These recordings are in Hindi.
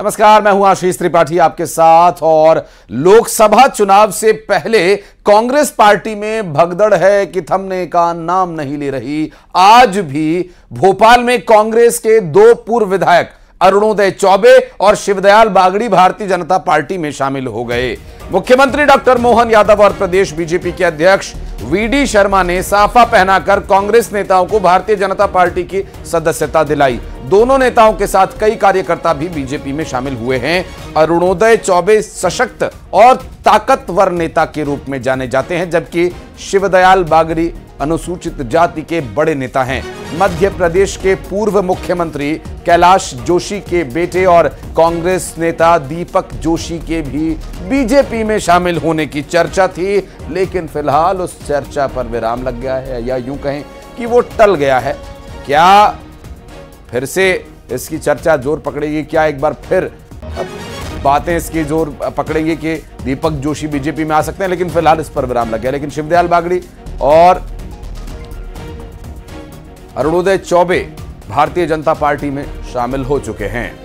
नमस्कार, मैं हूं आशीष त्रिपाठी आपके साथ। और लोकसभा चुनाव से पहले कांग्रेस पार्टी में भगदड़ है कि थमने का नाम नहीं ले रही। आज भी भोपाल में कांग्रेस के दो पूर्व विधायक अरुणोदय चौबे और शिवदयाल बागरी भारतीय जनता पार्टी में शामिल हो गए। मुख्यमंत्री डॉक्टर मोहन यादव और प्रदेश बीजेपी के अध्यक्ष वीडी शर्मा ने साफा पहनाकर कांग्रेस नेताओं को भारतीय जनता पार्टी की सदस्यता दिलाई। दोनों नेताओं के साथ कई कार्यकर्ता भी बीजेपी में शामिल हुए हैं। अरुणोदय चौबे सशक्त और ताकतवर नेता के रूप में जाने जाते हैं, जबकि शिवदयाल बागरी अनुसूचित जाति के बड़े नेता हैं। मध्य प्रदेश के पूर्व मुख्यमंत्री कैलाश जोशी के बेटे और कांग्रेस नेता दीपक जोशी के भी बीजेपी में शामिल होने की चर्चा थी, लेकिन फिलहाल उस चर्चा पर विराम लग गया है, या यूं कहें कि वो टल गया है। क्या फिर से इसकी चर्चा जोर पकड़ेगी? क्या एक बार फिर बातें इसकी जोर पकड़ेंगी कि दीपक जोशी बीजेपी में आ सकते हैं? लेकिन फिलहाल इस पर विराम लग गया। लेकिन शिवदयाल बागड़ी और अरुणोदय चौबे भारतीय जनता पार्टी में शामिल हो चुके हैं।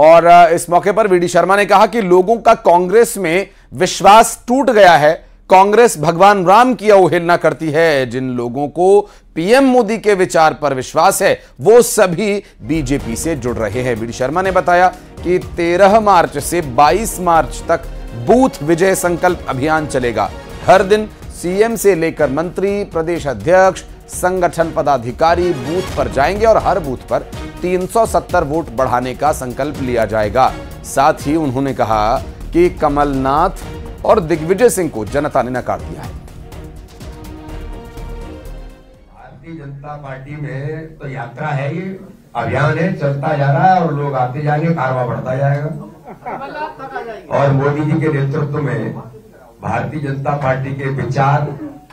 और इस मौके पर वीडी शर्मा ने कहा कि लोगों का कांग्रेस में विश्वास टूट गया है। कांग्रेस भगवान राम की अवहेलना करती है। जिन लोगों को पीएम मोदी के विचार पर विश्वास है, वो सभी बीजेपी से जुड़ रहे हैं। वीडी शर्मा ने बताया कि 13 मार्च से 22 मार्च तक बूथ विजय संकल्प अभियान चलेगा। हर दिन सीएम से लेकर मंत्री, प्रदेश अध्यक्ष, संगठन पदाधिकारी बूथ पर जाएंगे और हर बूथ पर 370 वोट बढ़ाने का संकल्प लिया जाएगा। साथ ही उन्होंने कहा कि कमलनाथ और दिग्विजय सिंह को जनता ने नकार दिया है। भारतीय जनता पार्टी में तो यात्रा है, ये अभियान है, चलता जा रहा है और लोग आते जाएंगे, कारवा बढ़ता जाएगा। और मोदी जी के नेतृत्व में भारतीय जनता पार्टी के विचार,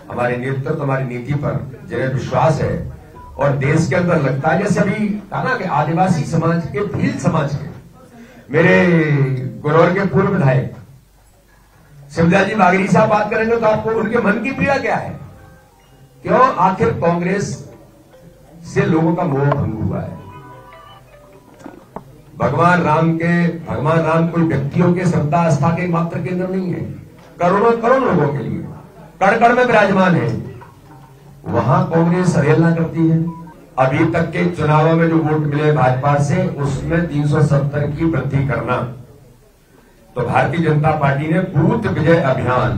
हमारे नेतृत्व, हमारी नीति पर जगह विश्वास है। और देश के अंदर लगता है जैसे अभी कहा ना कि आदिवासी समाज के, भील समाज के, मेरे गुरौर के पूर्व विधायक शिवदयाल जी बागरी साहब बात करेंगे तो आपको उनके मन की पीड़ा क्या है, क्यों आखिर कांग्रेस से लोगों का मोह भंग हुआ है। भगवान राम कोई व्यक्तियों के श्रद्धा आस्था के मात्र केंद्र नहीं है, करोड़ों करोड़ों लोगों के लिए कड़कड़ में विराजमान है। वहां कांग्रेस अवहेलना करती है। अभी तक के चुनावों में जो वोट मिले भाजपा से, उसमें 370 की वृद्धि करना, तो भारतीय जनता पार्टी ने बूथ विजय अभियान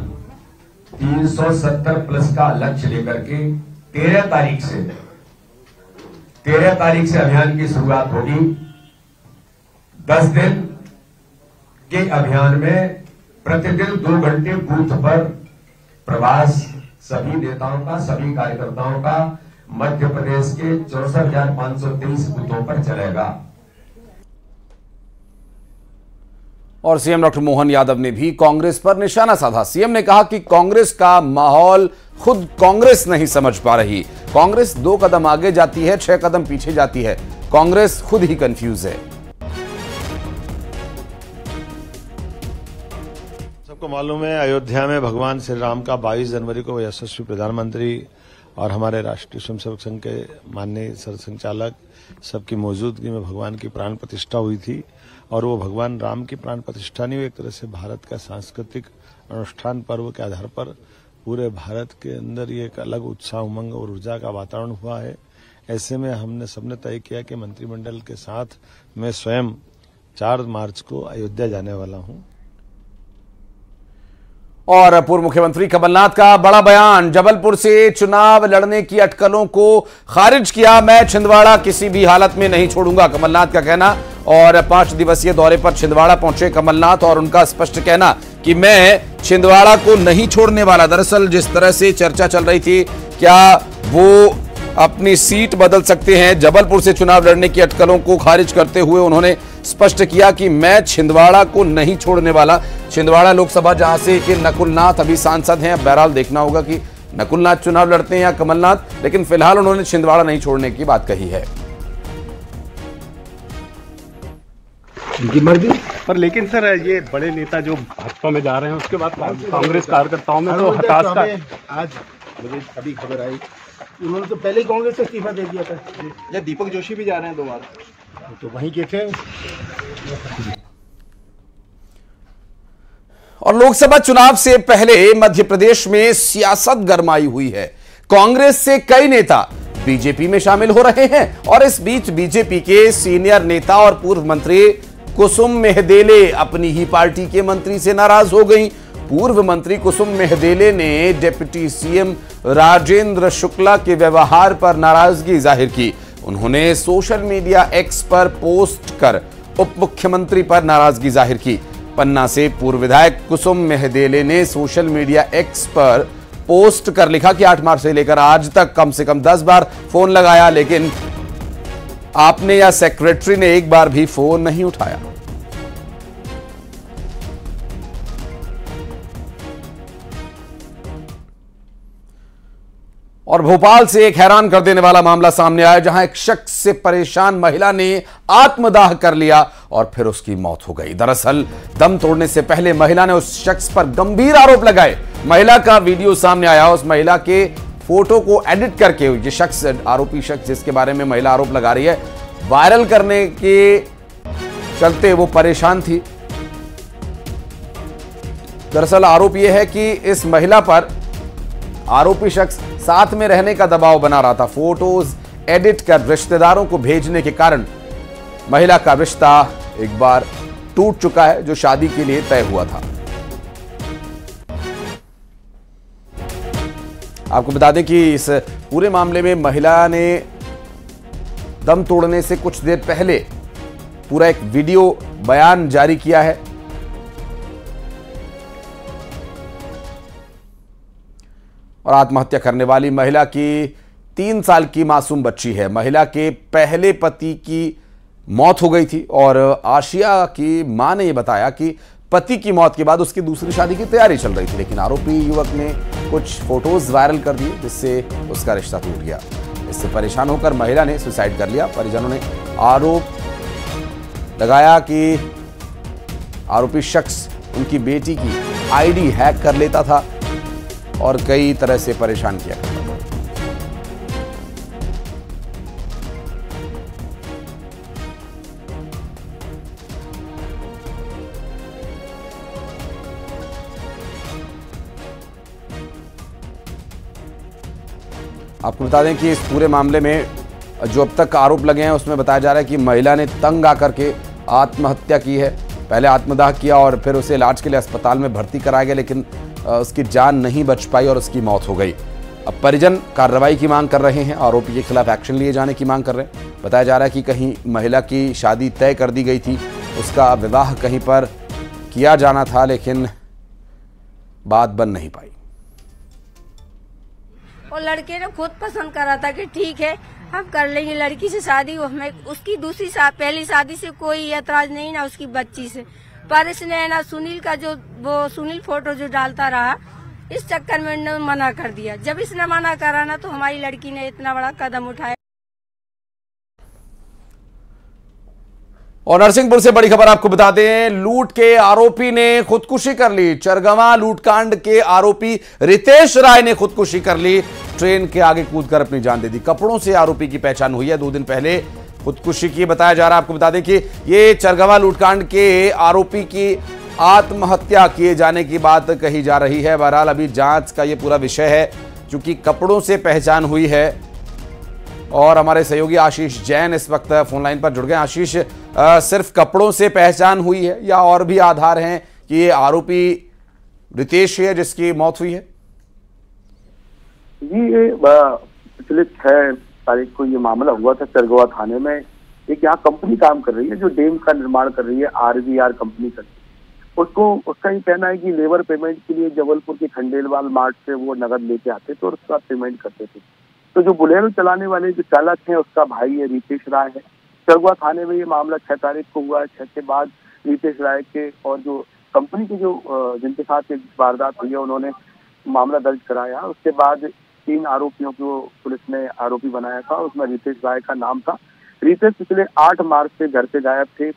370 प्लस का लक्ष्य लेकर के 13 तारीख से अभियान की शुरुआत होगी। 10 दिन के अभियान में प्रतिदिन 2 घंटे बूथ पर प्रवास, सभी नेताओं का, सभी कार्यकर्ताओं का मध्य प्रदेश के 64,523 बूथों पर चलेगा। और सीएम डॉक्टर मोहन यादव ने भी कांग्रेस पर निशाना साधा। सीएम ने कहा कि कांग्रेस का माहौल खुद कांग्रेस नहीं समझ पा रही। कांग्रेस 2 कदम आगे जाती है, 6 कदम पीछे जाती है। कांग्रेस खुद ही कंफ्यूज है। सबको मालूम है, अयोध्या में भगवान श्री राम का 22 जनवरी को यशस्वी प्रधानमंत्री और हमारे राष्ट्रीय स्वयंसेवक संघ के माननीय सरसंचालक सबकी मौजूदगी में भगवान की प्राण प्रतिष्ठा हुई थी। और वो भगवान राम की प्राण प्रतिष्ठा नहीं हुई, एक तरह से भारत का सांस्कृतिक अनुष्ठान पर्व के आधार पर पूरे भारत के अंदर ये एक अलग उत्साह, उमंग और ऊर्जा का वातावरण हुआ है। ऐसे में हमने सबने तय किया कि मंत्रिमंडल के साथ मैं स्वयं 4 मार्च को अयोध्या जाने वाला हूँ। और पूर्व मुख्यमंत्री कमलनाथ का बड़ा बयान, जबलपुर से चुनाव लड़ने की अटकलों को खारिज किया। मैं छिंदवाड़ा किसी भी हालत में नहीं छोड़ूंगा, कमलनाथ का कहना। और 5 दिवसीय दौरे पर छिंदवाड़ा पहुंचे कमलनाथ और उनका स्पष्ट कहना कि मैं छिंदवाड़ा को नहीं छोड़ने वाला। दरअसल जिस तरह से चर्चा चल रही थी, क्या वो अपनी सीट बदल सकते हैं, जबलपुर से चुनाव लड़ने की अटकलों को खारिज करते हुए उन्होंने स्पष्ट किया कि मैं छिंदवाड़ा को नहीं छोड़ने वाला। छिंदवाड़ा लोकसभा जहां से कि नकुलनाथ अभी सांसद हैं। बहरहाल देखना होगा कि नकुलनाथ चुनाव लड़ते हैं या कमलनाथ, लेकिन फिलहाल उन्होंने छिंदवाड़ा नहीं छोड़ने की बात कही है। उनकी मर्जी पर, लेकिन सर ये बड़े नेता जो भाजपा में जा रहे हैं, उसके बाद कांग्रेस कार्यकर्ताओं में तो हताश का आज मुझे अभी खबर आई उन्होंने तो पहले ही कांग्रेस से इस्तीफा दे दिया था। या दीपक जोशी भी जा रहे हैं दोबारा, तो वहीं के थे। और लोकसभा चुनाव से पहले मध्य प्रदेश में सियासत गरमाई हुई है। कांग्रेस से कई नेता बीजेपी में शामिल हो रहे हैं और इस बीच बीजेपी के सीनियर नेता और पूर्व मंत्री कुसुम मेहदेले अपनी ही पार्टी के मंत्री से नाराज हो गई। पूर्व मंत्री कुसुम मेहदेले ने डिप्टी सीएम राजेंद्र शुक्ला के व्यवहार पर नाराजगी जाहिर की। उन्होंने सोशल मीडिया एक्स पर पोस्ट कर उप मुख्यमंत्री पर नाराजगी जाहिर की। पन्ना से पूर्व विधायक कुसुम मेहदेले ने सोशल मीडिया एक्स पर पोस्ट कर लिखा कि 8 मार्च से लेकर आज तक कम से कम 10 बार फोन लगाया, लेकिन आपने या सेक्रेटरी ने एक बार भी फोन नहीं उठाया। और भोपाल से एक हैरान कर देने वाला मामला सामने आया, जहां एक शख्स से परेशान महिला ने आत्मदाह कर लिया और फिर उसकी मौत हो गई। दरअसल दम तोड़ने से पहले महिला ने उस शख्स पर गंभीर आरोप लगाए। महिला का वीडियो सामने आया। उस महिला के फोटो को एडिट करके ये शख्स, आरोपी शख्स जिसके बारे में महिला आरोप लगा रही है, वायरल करने के चलते वो परेशान थी। दरअसल आरोप यह है कि इस महिला पर आरोपी शख्स साथ में रहने का दबाव बना रहा था। फोटोज एडिट कर रिश्तेदारों को भेजने के कारण महिला का रिश्ता एक बार टूट चुका है, जो शादी के लिए तय हुआ था। आपको बता दें कि इस पूरे मामले में महिला ने दम तोड़ने से कुछ देर पहले पूरा एक वीडियो बयान जारी किया है। और आत्महत्या करने वाली महिला की 3 साल की मासूम बच्ची है। महिला के पहले पति की मौत हो गई थी और आशिया की मां ने यह बताया कि पति की मौत के बाद उसकी दूसरी शादी की तैयारी चल रही थी, लेकिन आरोपी युवक ने कुछ फोटोज वायरल कर दिए जिससे उसका रिश्ता टूट गया। इससे परेशान होकर महिला ने सुसाइड कर लिया। परिजनों ने आरोप लगाया कि आरोपी शख्स उनकी बेटी की आईडी हैक कर लेता था और कई तरह से परेशान किया करता था। आपको बता दें कि इस पूरे मामले में जो अब तक आरोप लगे हैं उसमें बताया जा रहा है कि महिला ने तंग आकर के आत्महत्या की है। पहले आत्मदाह किया और फिर उसे इलाज के लिए अस्पताल में भर्ती कराया गया, लेकिन उसकी जान नहीं बच पाई और उसकी मौत हो गई। अब परिजन कार्रवाई की मांग कर रहे हैं, आरोपी के खिलाफ एक्शन लिए जाने की मांग कर रहे हैं। बताया जा रहा है कि कहीं महिला की शादी तय कर दी गई थी, उसका विवाह कहीं पर किया जाना था, लेकिन बात बन नहीं पाई। और लड़के ने खुद पसंद करा था कि ठीक है हम कर लेंगे लड़की से शादी, हमें उसकी दूसरी पहली शादी से कोई ऐतराज नहीं, ना उसकी बच्ची से। पर इसने ना सुनील का जो वो सुनील फोटो जो डालता रहा, इस चक्कर में इन्होंने मना कर दिया। जब इसने मना करा ना तो हमारी लड़की ने इतना बड़ा कदम उठाया। और नरसिंहपुर से बड़ी खबर आपको बता दें, लूट के आरोपी ने खुदकुशी कर ली। चरगवां लूटकांड के आरोपी रितेश राय ने खुदकुशी कर ली, ट्रेन के आगे कूदकर अपनी जान दे दी। कपड़ों से आरोपी की पहचान हुई है। 2 दिन पहले खुदकुशी की बताया जा रहा है। आपको बता दें कि ये चरगवां लूटकांड के आरोपी की आत्महत्या किए जाने की बात कही जा रही है। बहरहाल अभी जांच का ये पूरा विषय है। चूंकि कपड़ों से पहचान हुई है और हमारे सहयोगी आशीष जैन इस वक्त फोन लाइन पर जुड़ गए। आशीष, सिर्फ कपड़ों से पहचान हुई है या और भी आधार हैं कि ये आरोपी रितेश है जिसकी मौत हुई है? जी, पिछले 6 तारीख को ये मामला हुआ था चरगवा थाने में। एक यहाँ कंपनी काम कर रही है जो डैम का निर्माण कर रही है, आरवीआर कंपनी कर। उसको उसका ये कहना है कि लेबर पेमेंट के लिए जबलपुर के खंडेलवाल मार्ट से वो नगद लेके आते थे और उसका पेमेंट करते थे। तो जो बुलेरो चलाने वाले जो चालक है उसका भाई है, रितेश राय है। चरगवा थाने में ये मामला 6 तारीख को हुआ है। 6 के बाद रितेश राय के और जो कंपनी के जो जिनके साथ वारदात हुई है उन्होंने मामला दर्ज कराया। उसके बाद 3 आरोपियों को पुलिस ने आरोपी बनाया था, उसमें रितेश राय का नाम था। रितेश पिछले 8 मार्च से घर से गायब थे,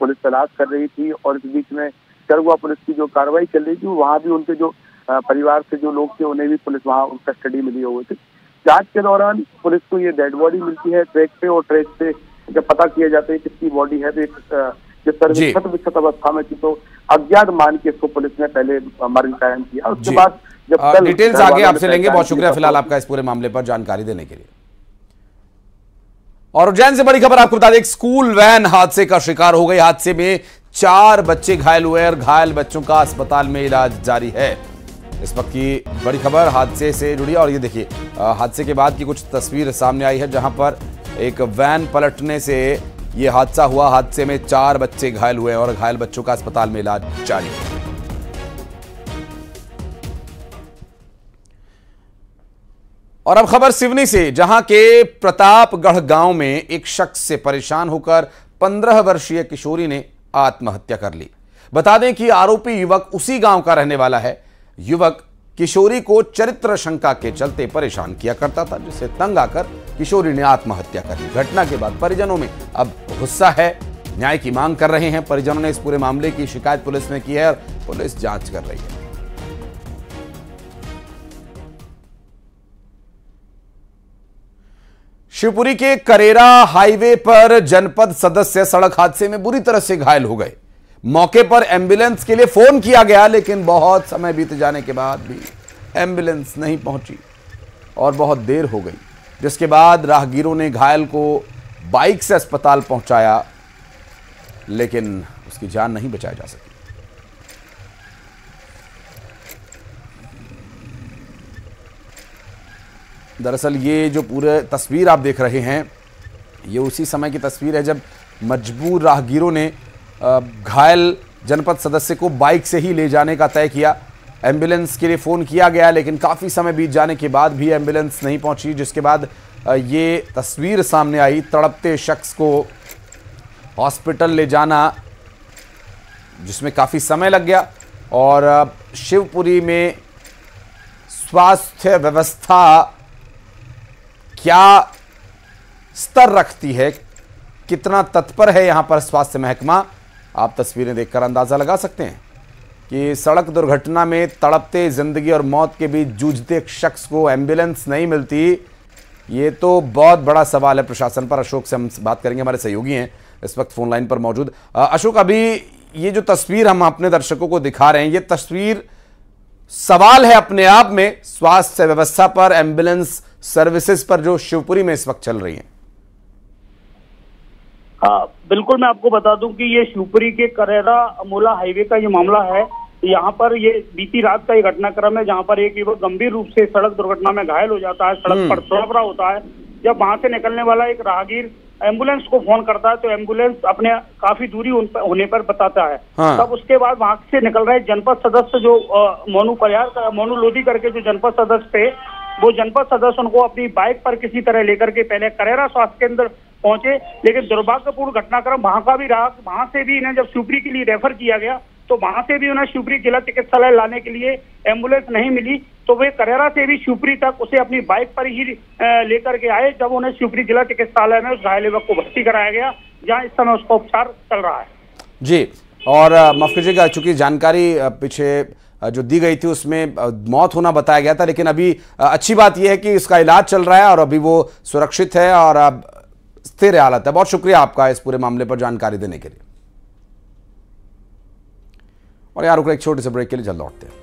पुलिस तलाश कर रही थी और इस बीच में चरगवा पुलिस की जो कार्रवाई चल रही थी वहाँ भी उनके जो परिवार से जो लोग थे उन्हें भी पुलिस वहाँ कस्टडी में लिए हुए थे। जांच के दौरान पुलिस को ये डेड बॉडी मिलती है ट्रैक पे, और ट्रैक पे जब पता किया जाता है किसकी बॉडी है तो जब विक्षत अवस्था में थी तो अज्ञात मान के इसको पुलिस ने पहले मर्ग कायम किया। उसके बाद जब डिटेल्स आगे आपसे लेंगे। बहुत शुक्रिया फिलहाल आपका इस पूरे मामले पर जानकारी देने के लिए। और उज्जैन से बड़ी खबर आपको बता दें, एक स्कूल वैन हादसे का शिकार हो गई। हादसे में 4 बच्चे घायल हुए और घायल बच्चों का अस्पताल में इलाज जारी है। इस वक्त की बड़ी खबर हादसे से जुड़ी। और ये देखिए हादसे के बाद की कुछ तस्वीर सामने आई है जहां पर एक वैन पलटने से ये हादसा हुआ। हादसे में 4 बच्चे घायल हुए और घायल बच्चों का अस्पताल में इलाज जारी है। और अब खबर सिवनी से, जहां के प्रतापगढ़ गांव में एक शख्स से परेशान होकर 15 वर्षीय किशोरी ने आत्महत्या कर ली। बता दें कि आरोपी युवक उसी गांव का रहने वाला है। युवक किशोरी को चरित्र शंका के चलते परेशान किया करता था, जिससे तंग आकर किशोरी ने आत्महत्या कर ली। घटना के बाद परिजनों में अब गुस्सा है, न्याय की मांग कर रहे हैं। परिजनों ने इस पूरे मामले की शिकायत पुलिस में की है और पुलिस जांच कर रही है। शिवपुरी के करेरा हाईवे पर जनपद सदस्य सड़क हादसे में बुरी तरह से घायल हो गए। मौके पर एम्बुलेंस के लिए फोन किया गया, लेकिन बहुत समय बीत जाने के बाद भी एम्बुलेंस नहीं पहुंची और बहुत देर हो गई, जिसके बाद राहगीरों ने घायल को बाइक से अस्पताल पहुंचाया, लेकिन उसकी जान नहीं बचाई जा सकी। दरअसल ये जो पूरे तस्वीर आप देख रहे हैं ये उसी समय की तस्वीर है जब मजबूर राहगीरों ने घायल जनपद सदस्य को बाइक से ही ले जाने का तय किया। एम्बुलेंस के लिए फ़ोन किया गया, लेकिन काफ़ी समय बीत जाने के बाद भी एम्बुलेंस नहीं पहुंची, जिसके बाद ये तस्वीर सामने आई। तड़पते शख्स को हॉस्पिटल ले जाना जिसमें काफ़ी समय लग गया। और शिवपुरी में स्वास्थ्य व्यवस्था क्या स्तर रखती है, कितना तत्पर है यहाँ पर स्वास्थ्य महकमा, आप तस्वीरें देखकर अंदाज़ा लगा सकते हैं कि सड़क दुर्घटना में तड़पते जिंदगी और मौत के बीच जूझते एक शख्स को एम्बुलेंस नहीं मिलती, ये तो बहुत बड़ा सवाल है प्रशासन पर। अशोक से हम बात करेंगे, हमारे सहयोगी हैं इस वक्त फ़ोन लाइन पर मौजूद। अशोक, अभी ये जो तस्वीर हम अपने दर्शकों को दिखा रहे हैं ये तस्वीर सवाल है अपने आप में स्वास्थ्य व्यवस्था पर, एम्बुलेंस सर्विसेज पर जो शिवपुरी में इस वक्त चल रही हैं। हाँ बिल्कुल, मैं आपको बता दूं कि ये शिवपुरी के करेरा अमोला हाईवे का ये मामला है। यहाँ पर ये बीती रात का ये घटनाक्रम है जहाँ पर एक युवक गंभीर रूप से सड़क दुर्घटना में घायल हो जाता है। सड़क पर तड़प रहा होता है, जब वहां से निकलने वाला एक राहगीर एम्बुलेंस को फोन करता है तो एम्बुलेंस अपने काफी दूरी होने पर बताता है। हाँ। तब उसके बाद वहां से निकल रहे जनपद सदस्य जो मोनू परिहार का मोनू लोधी करके जो जनपद सदस्य थे, वो जनपद सदस्य उनको अपनी बाइक पर किसी तरह लेकर के पहले करेरा स्वास्थ्य केंद्र पहुंचे, लेकिन दुर्भाग्यपूर्ण घटनाक्रम वहां का भी रहा। वहां से भी इन्हें जब शिवपुरी के लिए रेफर किया गया तो वहां से भी उन्हें शिवपुरी जिला चिकित्सालय लाने के लिए एम्बुलेंस नहीं मिली, तो वे करेरा से भी शिवपुरी तक उसे अपनी बाइक पर ही लेकर के आए। जब उन्हें शिवपुरी जिला चिकित्सालय में उस घायल युवक को भर्ती कराया गया, जहां इस समय उसका उपचार चल रहा है। जी, और माफ कीजिएगा चूंकि जानकारी पीछे जो दी गई थी उसमें मौत होना बताया गया था, लेकिन अभी अच्छी बात यह है कि इसका इलाज चल रहा है और अभी वो सुरक्षित है और स्थिर हालत है। बहुत शुक्रिया आपका इस पूरे मामले पर जानकारी देने के लिए। और यार रुक, एक छोटे से ब्रेक के लिए जल्द लौटते हैं।